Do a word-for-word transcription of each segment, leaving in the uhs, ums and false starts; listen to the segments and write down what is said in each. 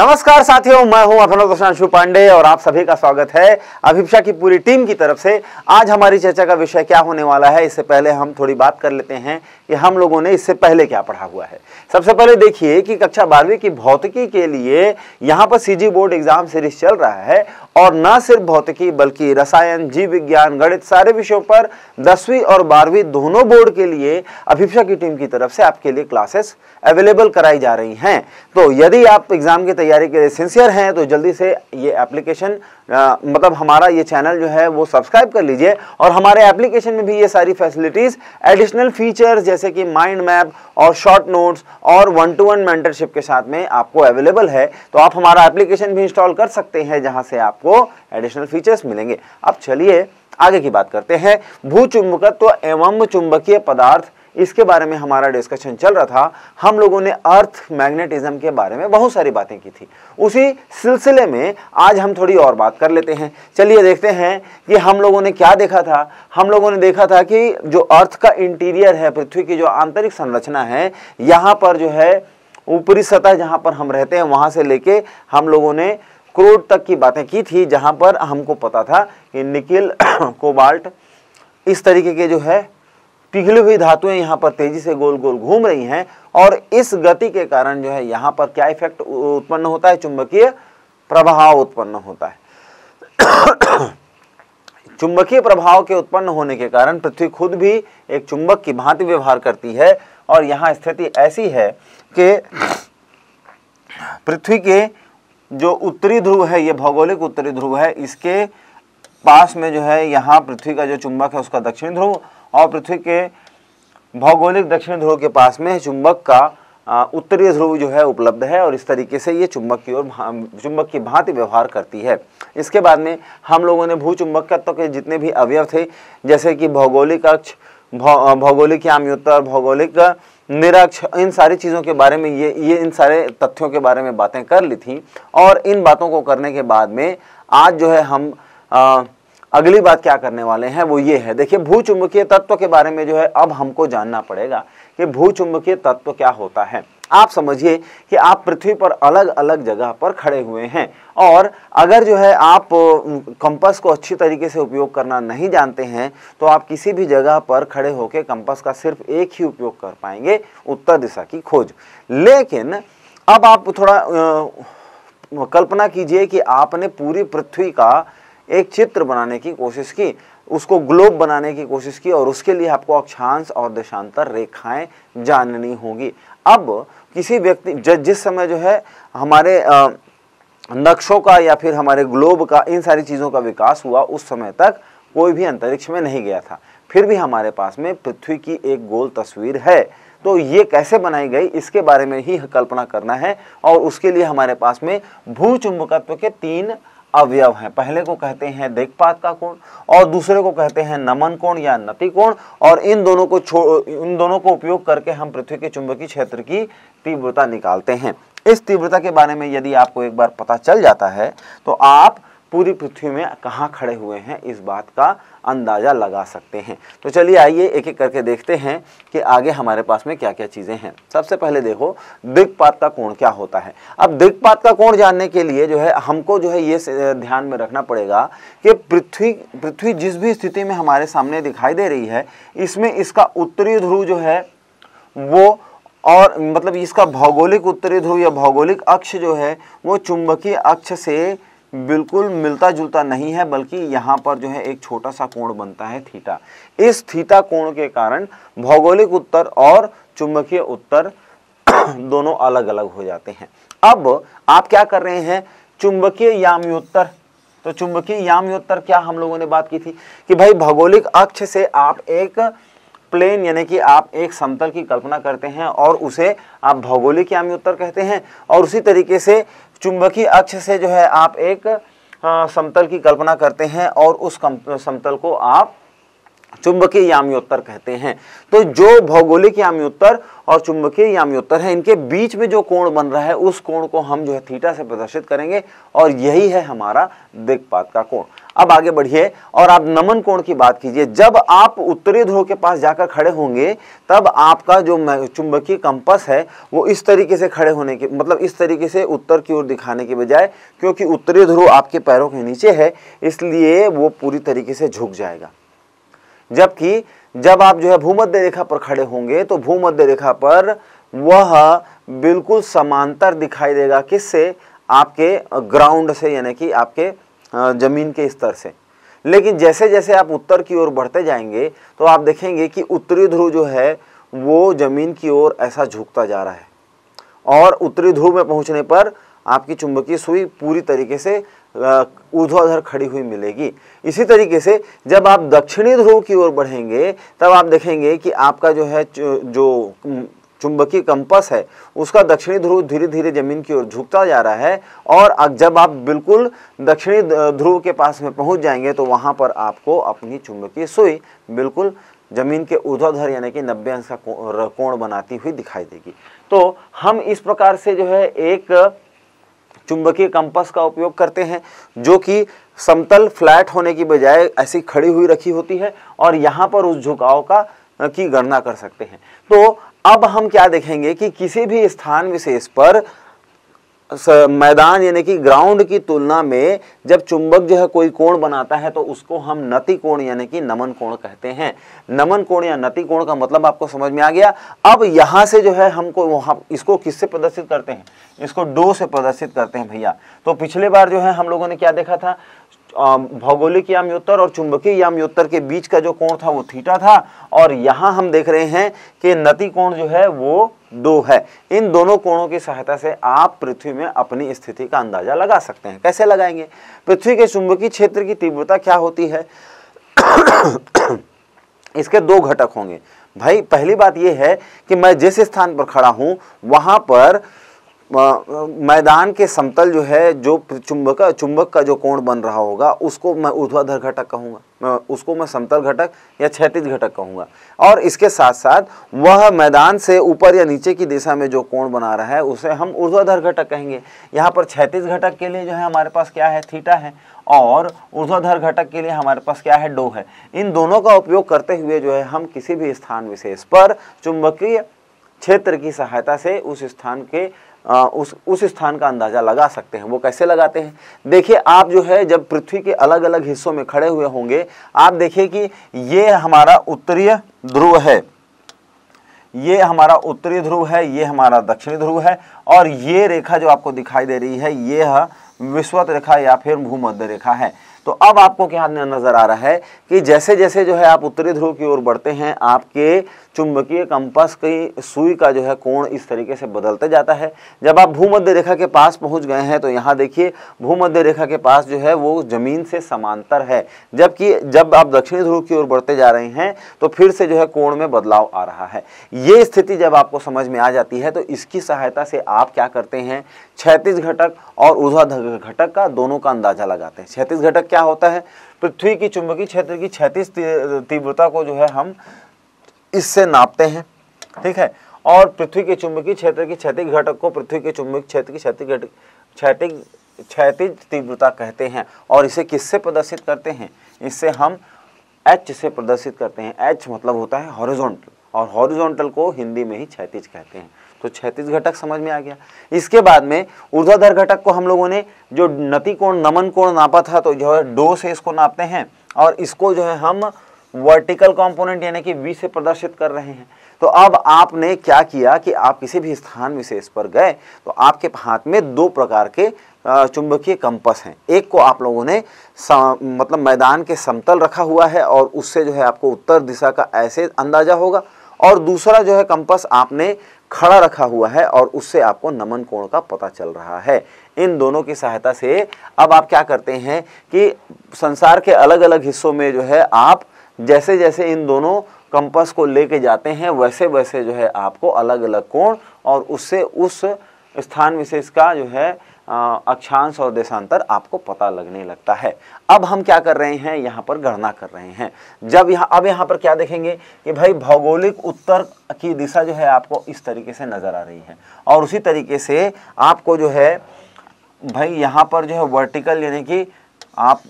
नमस्कार साथियों, मैं हूं अभिनंदन शुभांशु पांडे और आप सभी का स्वागत है अभिप्सा की पूरी टीम की तरफ से। आज हमारी चर्चा का विषय क्या होने वाला है, इससे पहले हम थोड़ी बात कर लेते हैं कि हम लोगों ने इससे पहले क्या पढ़ा हुआ है। सबसे पहले देखिए कि कक्षा बारहवीं की भौतिकी के लिए यहाँ पर सीजी बोर्ड एग्जाम सीरीज चल रहा है और न सिर्फ भौतिकी बल्कि रसायन, जीव विज्ञान, गणित सारे विषयों पर दसवीं और बारहवीं दोनों बोर्ड के लिए अभिप्सा की टीम की तरफ से आपके लिए क्लासेस अवेलेबल कराई जा रही हैं। तो यदि आप एग्जाम की तैयारी के लिए सिंसियर हैं तो जल्दी से ये एप्लीकेशन मतलब हमारा ये चैनल जो है वो सब्सक्राइब कर लीजिए और हमारे एप्लीकेशन में भी ये सारी फैसिलिटीज, एडिशनल फीचर्स जैसे कि माइंड मैप और शॉर्ट नोट्स और वन टू वन मेंटरशिप के साथ में आपको अवेलेबल है। तो आप हमारा एप्लीकेशन भी इंस्टॉल कर सकते हैं जहां से आपको एडिशनल फीचर्स मिलेंगे। अब चलिए आगे की बात करते हैं। भूचुंबकत्व एवं चुंबकीय पदार्थ, इसके बारे में हमारा डिस्कशन चल रहा था। हम लोगों ने अर्थ मैग्नेटिज्म के बारे में बहुत सारी बातें की थी, उसी सिलसिले में आज हम थोड़ी और बात कर लेते हैं। चलिए देखते हैं कि हम लोगों ने क्या देखा था। हम लोगों ने देखा था कि जो अर्थ का इंटीरियर है, पृथ्वी की जो आंतरिक संरचना है, यहाँ पर जो है ऊपरी सतह जहाँ पर हम रहते हैं वहाँ से लेके हम लोगों ने क्रूड तक की बातें की थी, जहाँ पर हमको पता था कि निकिल, कोबाल्ट, इस तरीके के जो है पिघली हुई धातुएं यहाँ पर तेजी से गोल गोल घूम रही हैं और इस गति के कारण जो है यहाँ पर क्या इफेक्ट उत्पन्न होता है, चुंबकीय प्रभाव उत्पन्न होता है। चुंबकीय प्रभाव के उत्पन्न होने के कारण पृथ्वी खुद भी एक चुंबक की भांति व्यवहार करती है और यहाँ स्थिति ऐसी है कि पृथ्वी के जो उत्तरी ध्रुव है, ये भौगोलिक उत्तरी ध्रुव है, इसके पास में जो है यहाँ पृथ्वी का जो चुंबक है उसका दक्षिण ध्रुव और पृथ्वी के भौगोलिक दक्षिण ध्रुव के पास में चुंबक का उत्तरी ध्रुव जो है उपलब्ध है और इस तरीके से ये चुंबक की ओर चुंबक की भांति व्यवहार करती है। इसके बाद में हम लोगों ने भूचुंबकत्व के जितने भी अवयव थे जैसे कि भौगोलिक अक्ष, भौ भौगोलिक याम्योत्तर, भौगोलिक निरक्ष, इन सारी चीज़ों के बारे में ये ये इन सारे तथ्यों के बारे में बातें कर ली थी और इन बातों को करने के बाद में आज जो है हम आ, अगली बात क्या करने वाले हैं वो ये है। देखिए भूचुंबकीय तत्व के बारे में जो है अब हमको जानना पड़ेगा कि भूचुंबकीय तत्व क्या होता है। आप समझिए कि आप पृथ्वी पर अलग अलग जगह पर खड़े हुए हैं और अगर जो है आप कंपास को अच्छी तरीके से उपयोग करना नहीं जानते हैं तो आप किसी भी जगह पर खड़े होकर कंपास का सिर्फ एक ही उपयोग कर पाएंगे, उत्तर दिशा की खोज। लेकिन अब आप थोड़ा कल्पना कीजिए कि आपने पूरी पृथ्वी का एक चित्र बनाने की कोशिश की, उसको ग्लोब बनाने की कोशिश की और उसके लिए आपको अक्षांश और देशांतर रेखाएं जाननी होगी। अब किसी व्यक्ति जिस समय जो है हमारे नक्शों का या फिर हमारे ग्लोब का, इन सारी चीज़ों का विकास हुआ उस समय तक कोई भी अंतरिक्ष में नहीं गया था, फिर भी हमारे पास में पृथ्वी की एक गोल तस्वीर है। तो ये कैसे बनाई गई, इसके बारे में ही कल्पना करना है और उसके लिए हमारे पास में भूचुंबकत्व के तीन अवयव हैं। पहले को कहते हैं देखपात का कोण और दूसरे को कहते हैं नमन कोण या नति कोण और इन दोनों को इन दोनों को उपयोग करके हम पृथ्वी के चुंबकीय क्षेत्र की तीव्रता निकालते हैं। इस तीव्रता के बारे में यदि आपको एक बार पता चल जाता है तो आप पूरी पृथ्वी में कहाँ खड़े हुए हैं इस बात का अंदाजा लगा सकते हैं। तो चलिए आइए एक एक करके देखते हैं कि आगे हमारे पास में क्या क्या चीज़ें हैं। सबसे पहले देखो दिक्पात का कोण क्या होता है। अब दिक्पात का कोण जानने के लिए जो है हमको जो है ये ध्यान में रखना पड़ेगा कि पृथ्वी पृथ्वी जिस भी स्थिति में हमारे सामने दिखाई दे रही है इसमें इसका उत्तरी ध्रुव जो है वो और मतलब इसका भौगोलिक उत्तरी ध्रुव या भौगोलिक अक्ष जो है वो चुंबकीय अक्ष से बिल्कुल मिलता जुलता नहीं है, बल्कि यहाँ पर जो है एक छोटा सा कोण बनता है थीटा। इस थीटा कोण के कारण भौगोलिक उत्तर और चुंबकीय उत्तर दोनों अलग अलग हो जाते हैं। अब आप क्या कर रहे हैं, चुंबकीय याम्योत्तर। तो चुंबकीय याम्योत्तर क्या हम लोगों ने बात की थी कि भाई भौगोलिक अक्ष से आप एक प्लेन यानी कि आप एक समतल की कल्पना करते हैं और उसे आप भौगोलिक याम्योत्तर कहते हैं और उसी तरीके से चुंबकीय अक्ष से जो है आप एक समतल की कल्पना करते हैं और उस समतल को आप चुंबकीय याम्योत्तर कहते हैं। तो जो भौगोलिक याम्योत्तर और चुंबकीय याम्योत्तर है इनके बीच में जो कोण बन रहा है उस कोण को हम जो है थीटा से प्रदर्शित करेंगे और यही है हमारा दिक्पात का कोण। अब आगे बढ़िए और आप नमन कोण की बात कीजिए। जब आप उत्तरी ध्रुव के पास जाकर खड़े होंगे तब आपका जो चुंबकीय कंपास है वो इस तरीके से खड़े होने के मतलब इस तरीके से उत्तर की ओर दिखाने के बजाय, क्योंकि उत्तरी ध्रुव आपके पैरों के नीचे है इसलिए वो पूरी तरीके से झुक जाएगा। जबकि जब आप जो है भूमध्य रेखा पर खड़े होंगे तो भूमध्य रेखा पर वह बिल्कुल समांतर दिखाई देगा, किससे? आपके ग्राउंड से, यानी कि आपके जमीन के स्तर से। लेकिन जैसे जैसे आप उत्तर की ओर बढ़ते जाएंगे तो आप देखेंगे कि उत्तरी ध्रुव जो है वो जमीन की ओर ऐसा झुकता जा रहा है और उत्तरी ध्रुव में पहुंचने पर आपकी चुंबकीय सुई पूरी तरीके से ऊर्ध्वाधर खड़ी हुई मिलेगी। इसी तरीके से जब आप दक्षिणी ध्रुव की ओर बढ़ेंगे तब आप देखेंगे कि आपका जो है जो चुंबकीय कंपास है उसका दक्षिणी ध्रुव धीरे धीरे जमीन की ओर झुकता जा रहा है और जब आप बिल्कुल दक्षिणी ध्रुव के पास में पहुंच जाएंगे तो वहां पर आपको अपनी चुंबकीय सुई बिल्कुल जमीन के ऊर्ध्वाधर यानी कि नब्बे अंश का कोण बनाती हुई दिखाई देगी। तो हम इस प्रकार से जो है एक चुंबकीय कंपास का उपयोग करते हैं जो कि समतल फ्लैट होने की बजाय ऐसी खड़ी हुई रखी होती है और यहाँ पर उस झुकाव का की गणना कर सकते हैं। तो अब हम क्या देखेंगे कि किसी भी स्थान विशेष पर मैदान यानी कि ग्राउंड की तुलना में जब चुंबक जो है कोई कोण बनाता है तो उसको हम नति कोण यानी कि नमन कोण कहते हैं। नमन कोण या नति कोण का मतलब आपको समझ में आ गया। अब यहाँ से जो है हमको वहाँ इसको किससे प्रदर्शित करते हैं? इसको डो से प्रदर्शित करते हैं भैया। तो पिछले बार जो है हम लोगों ने क्या देखा था? भौगोलिक याम्योत्तर और चुंबकीय याम्योत्तर के बीच का जो कोण था वो थीटा था और यहाँ हम देख रहे हैं कि नति कोण जो है वो दो है। इन दोनों कोणों की सहायता से आप पृथ्वी में अपनी स्थिति का अंदाजा लगा सकते हैं। कैसे लगाएंगे? पृथ्वी के चुंबकीय क्षेत्र की तीव्रता क्या होती है? इसके दो घटक होंगे भाई। पहली बात यह है कि मैं जिस स्थान पर खड़ा हूँ वहाँ पर मैदान के समतल जो है जो चुंबक चुंबक का जो कोण बन रहा होगा उसको मैं ऊर्ध्वाधर घटक कहूँगा, उसको मैं समतल घटक या क्षैतिज घटक कहूँगा। और इसके साथ साथ वह मैदान से ऊपर या नीचे की दिशा में जो कोण बना रहा है उसे हम ऊर्ध्वाधर घटक कहेंगे। यहाँ पर क्षैतिज घटक के लिए जो है हमारे पास क्या है? थीटा है। और ऊर्ध्वाधर घटक के लिए हमारे पास क्या है? डो है। इन दोनों का उपयोग करते हुए जो है हम किसी भी स्थान विशेष पर चुंबकीय क्षेत्र की सहायता से उस स्थान के आ, उस उस स्थान का अंदाजा लगा सकते हैं। वो कैसे लगाते हैं? देखिए आप जो है जब पृथ्वी के अलग अलग हिस्सों में खड़े हुए होंगे आप देखिए कि ये हमारा उत्तरी ध्रुव है, ये हमारा उत्तरी ध्रुव है, ये हमारा दक्षिणी ध्रुव है और ये रेखा जो आपको दिखाई दे रही है ये विषुवत रेखा या फिर भूमध्य रेखा है। तो अब आपको क्या नजर आ रहा है कि जैसे जैसे जो है आप उत्तरी ध्रुव की ओर बढ़ते हैं आपके चुंबकीय कंपास की सुई का जो है कोण इस तरीके से बदलते जाता है। जब आप भूमध्य रेखा के पास पहुंच गए हैं तो यहाँ देखिए भूमध्य रेखा के पास जो है वो जमीन से समांतर है, जबकि जब आप दक्षिणी ध्रुव की ओर बढ़ते जा रहे हैं तो फिर से जो है कोण में बदलाव आ रहा है। ये स्थिति जब आपको समझ में आ जाती है तो इसकी सहायता से आप क्या करते हैं? क्षैतिज घटक और ऊर्ध्वाधर घटक का दोनों का अंदाजा लगाते हैं। क्षैतिज घटक क्या होता है? पृथ्वी की चुंबकीय क्षेत्र की क्षैतिज तीव्रता को जो है हम इससे नापते हैं, ठीक है। और पृथ्वी के चुंबकीय क्षेत्र की क्षैतिज घटक को पृथ्वी के चुंबकीय क्षेत्र की क्षैतिज घटक क्षैतिज क्षैतिज तीव्रता कहते हैं। और इसे किससे प्रदर्शित करते हैं? इससे हम एच से प्रदर्शित करते हैं। एच मतलब होता है हॉरिजॉन्टल और हॉरिजॉन्टल को हिंदी में ही क्षैतिज कहते हैं। तो क्षैतिज घटक समझ में आ गया। इसके बाद में ऊर्ध्वाधर घटक को हम लोगों ने जो नति कोण नमन कोण नापा था तो जो है डो से इसको नापते हैं और इसको जो है हम वर्टिकल कंपोनेंट यानी कि वी से प्रदर्शित कर रहे हैं। तो अब आपने क्या किया कि आप किसी भी स्थान विशेष पर गए तो आपके हाथ में दो प्रकार के चुंबकीय कंपास हैं। एक को आप लोगों ने मतलब मैदान के समतल रखा हुआ है और उससे जो है आपको उत्तर दिशा का ऐसे अंदाजा होगा और दूसरा जो है कंपास आपने खड़ा रखा हुआ है और उससे आपको नमन कोण का पता चल रहा है। इन दोनों की सहायता से अब आप क्या करते हैं कि संसार के अलग अलग हिस्सों में जो है आप जैसे जैसे इन दोनों कंपास को लेके जाते हैं वैसे वैसे जो है आपको अलग अलग कोण और उससे उस स्थान विशेष का जो है अक्षांश और देशांतर आपको पता लगने लगता है। अब हम क्या कर रहे हैं? यहाँ पर गणना कर रहे हैं। जब यहाँ अब यहाँ पर क्या देखेंगे कि भाई भौगोलिक उत्तर की दिशा जो है आपको इस तरीके से नज़र आ रही है और उसी तरीके से आपको जो है भाई यहाँ पर जो है वर्टिकल यानी कि आप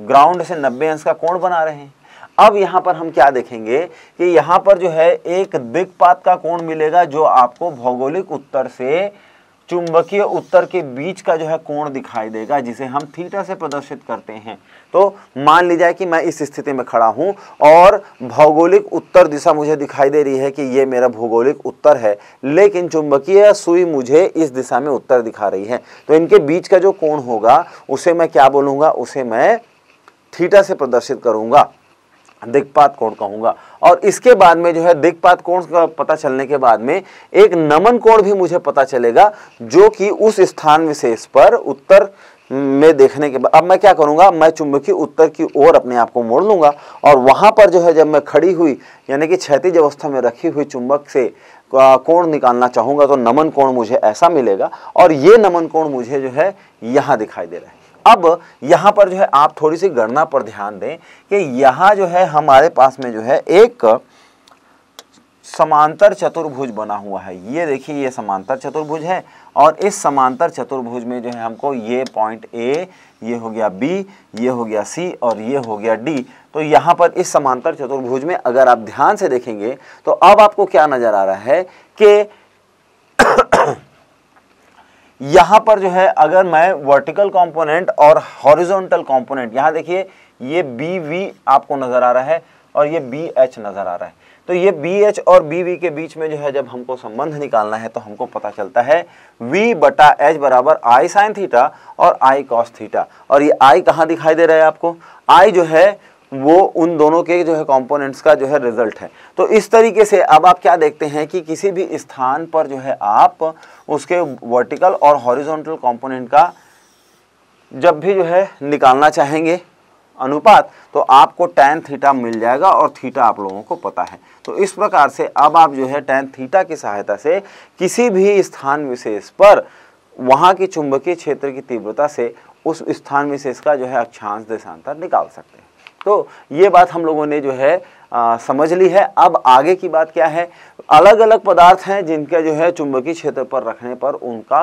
ग्राउंड से नब्बे अंश का कोण बना रहे हैं। अब यहाँ पर हम क्या देखेंगे कि यहाँ पर जो है एक दिक्पात का कोण मिलेगा जो आपको भौगोलिक उत्तर से चुंबकीय उत्तर के बीच का जो है कोण दिखाई देगा, जिसे हम थीटा से प्रदर्शित करते हैं। तो मान लीजिए कि मैं इस स्थिति में खड़ा हूं और भौगोलिक उत्तर दिशा मुझे दिखाई दे रही है कि ये मेरा भौगोलिक उत्तर है, लेकिन चुंबकीय सुई मुझे इस दिशा में उत्तर दिखा रही है। तो इनके बीच का जो कोण होगा उसे मैं क्या बोलूँगा, उसे मैं थीटा से प्रदर्शित करूँगा, दिक्पात कोण कहूंगा। और इसके बाद में जो है दिक्पात कोण का पता चलने के बाद में एक नमन कोण भी मुझे पता चलेगा जो कि उस स्थान विशेष पर उत्तर में देखने के बाद अब मैं क्या करूंगा, मैं चुंबकीय उत्तर की ओर अपने आप को मोड़ लूंगा और वहां पर जो है जब मैं खड़ी हुई यानी कि क्षैतिज अवस्था में रखी हुई चुंबक से कोण निकालना चाहूंगा तो नमन कोण मुझे ऐसा मिलेगा और ये नमन कोण मुझे जो है यहाँ दिखाई दे रहा है। अब यहाँ पर जो है आप थोड़ी सी गणना पर ध्यान दें कि यहाँ जो है हमारे पास में जो है एक समांतर चतुर्भुज बना हुआ है। ये देखिए ये समांतर चतुर्भुज है और इस समांतर चतुर्भुज में जो है हमको ये पॉइंट ए, ये हो गया बी, ये हो गया सी और ये हो गया डी। तो यहाँ पर इस समांतर चतुर्भुज में अगर आप ध्यान से देखेंगे तो अब आपको क्या नज़र आ रहा है कि यहाँ पर जो है अगर मैं वर्टिकल कंपोनेंट और हॉरिजॉन्टल कंपोनेंट, यहाँ देखिए ये बी वी आपको नज़र आ रहा है और ये बी एच नज़र आ रहा है। तो ये बी एच और बी वी के बीच में जो है जब हमको संबंध निकालना है तो हमको पता चलता है v बटा एच बराबर आई साइन थीटा और आई कॉस थीटा। और ये i कहाँ दिखाई दे रहा है आपको, i जो है वो उन दोनों के जो है कंपोनेंट्स का जो है रिजल्ट है। तो इस तरीके से अब आप क्या देखते हैं कि किसी भी स्थान पर जो है आप उसके वर्टिकल और हॉरिजॉन्टल कंपोनेंट का जब भी जो है निकालना चाहेंगे अनुपात तो आपको टैन थीटा मिल जाएगा और थीटा आप लोगों को पता है। तो इस प्रकार से अब आप जो है टैन थीटा की सहायता से किसी भी स्थान विशेष पर वहाँ की चुंबकीय क्षेत्र की तीव्रता से उस स्थान विशेष का जो है अक्षांश देशांतर निकाल सकते हैं। तो ये बात हम लोगों ने जो है आ, समझ ली है। अब आगे की बात क्या है, अलग अलग पदार्थ हैं जिनके जो है चुंबकीय क्षेत्र पर रखने पर उनका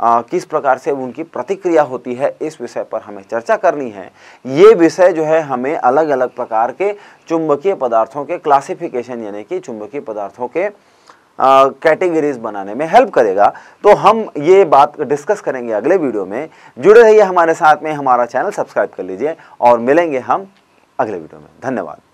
आ, किस प्रकार से उनकी प्रतिक्रिया होती है, इस विषय पर हमें चर्चा करनी है। ये विषय जो है हमें अलग अलग प्रकार के चुंबकीय पदार्थों के क्लासिफिकेशन यानी कि चुंबकीय पदार्थों के कैटेगरीज बनाने में हेल्प करेगा। तो हम ये बात डिस्कस करेंगे अगले वीडियो में। जुड़े रहिए हमारे साथ में, हमारा चैनल सब्सक्राइब कर लीजिए और मिलेंगे हम अगले वीडियो में। धन्यवाद।